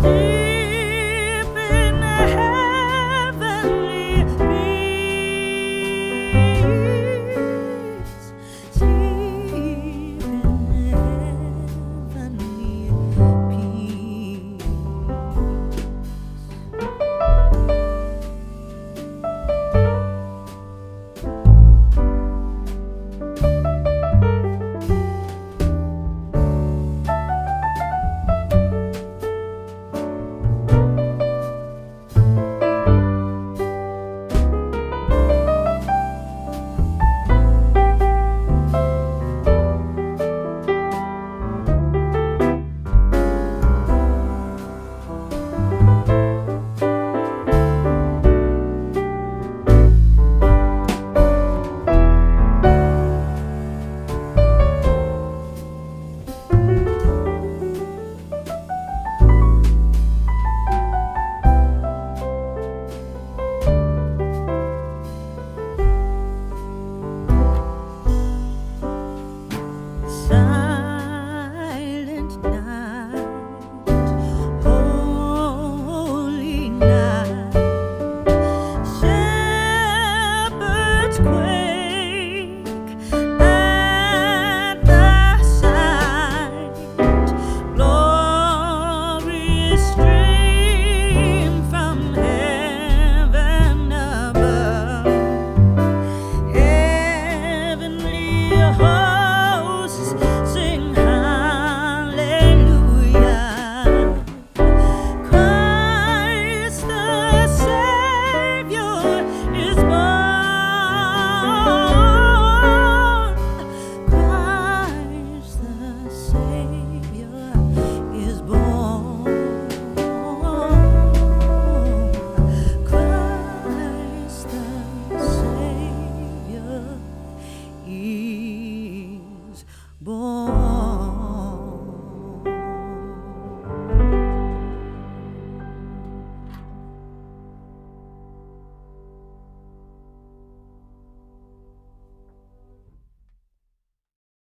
stay.